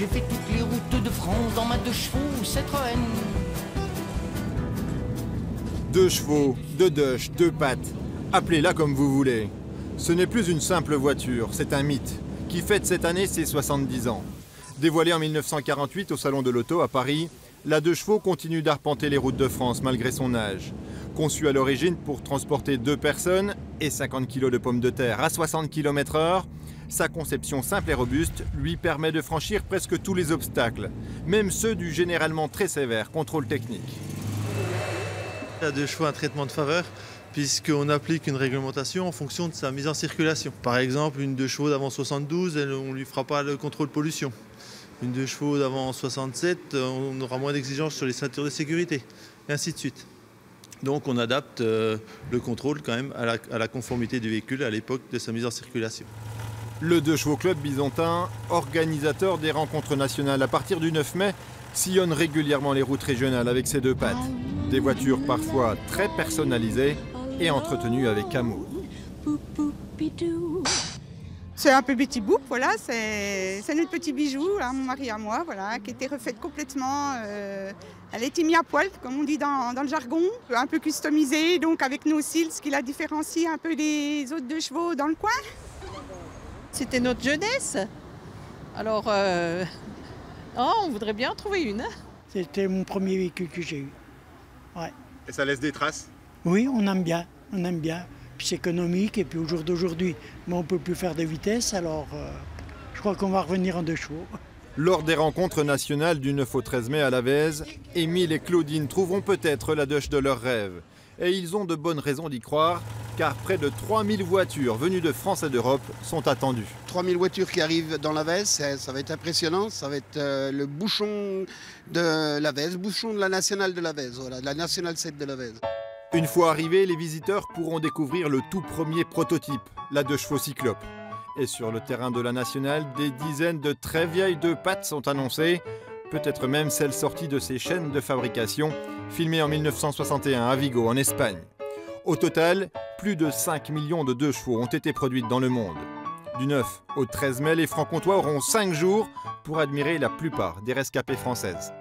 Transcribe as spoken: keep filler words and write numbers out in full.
J'ai fait toutes les routes de France dans ma deux chevaux, cette reine. Deux chevaux, deux deuches, deux pattes, appelez-la comme vous voulez. Ce n'est plus une simple voiture, c'est un mythe, qui fête cette année ses soixante-dix ans. Dévoilée en mille neuf cent quarante-huit au Salon de l'Auto à Paris, la deux chevaux continue d'arpenter les routes de France malgré son âge. Conçue à l'origine pour transporter deux personnes et cinquante kilos de pommes de terre à soixante kilomètres heure, sa conception simple et robuste lui permet de franchir presque tous les obstacles, même ceux du généralement très sévère contrôle technique. La deux chevaux a un traitement de faveur, puisqu'on applique une réglementation en fonction de sa mise en circulation. Par exemple, une deux chevaux d'avant soixante-douze, elle, on ne lui fera pas le contrôle pollution. Une deux chevaux d'avant soixante-sept, on aura moins d'exigences sur les ceintures de sécurité, et ainsi de suite. Donc on adapte euh, le contrôle quand même à la, à la conformité du véhicule à l'époque de sa mise en circulation. Le deux chevaux club byzantin, organisateur des rencontres nationales à partir du neuf mai, sillonne régulièrement les routes régionales avec ses deux pattes. Des voitures parfois très personnalisées et entretenues avec amour. C'est un peu Betty Boop, voilà, c'est notre petit bijou, hein, mon mari à moi, voilà, qui était refaite complètement. Euh, elle a été mise à poil, comme on dit dans, dans le jargon, un peu customisée, donc avec nos cils, ce qui la différencie un peu des autres deux chevaux dans le coin. C'était notre jeunesse, alors euh... oh, on voudrait bien en trouver une. C'était mon premier véhicule que j'ai eu. Ouais. Et ça laisse des traces? Oui, on aime bien, on aime bien. Puis c'est économique et puis au jour d'aujourd'hui, mais on ne peut plus faire de vitesse, alors euh, je crois qu'on va revenir en deux chevaux. Lors des rencontres nationales du neuf au treize mai à La Vèze, Emile et Claudine trouveront peut-être la douche de leurs rêves. Et ils ont de bonnes raisons d'y croire, car près de trois mille voitures venues de France et d'Europe sont attendues. trois mille voitures qui arrivent dans La Vèze, ça, ça va être impressionnant. Ça va être euh, le bouchon de La Vèze, bouchon de la nationale de La Vèze, voilà, de la nationale sept de La Vèze. Une fois arrivés, les visiteurs pourront découvrir le tout premier prototype, la deux chevaux cyclope. Et sur le terrain de la nationale, des dizaines de très vieilles deux pattes sont annoncées, peut-être même celles sorties de ses chaînes de fabrication, filmées en mille neuf cent soixante et un à Vigo, en Espagne. Au total, plus de cinq millions de deux chevaux ont été produites dans le monde. Du neuf au treize mai, les Franc-Comtois auront cinq jours pour admirer la plupart des rescapés françaises.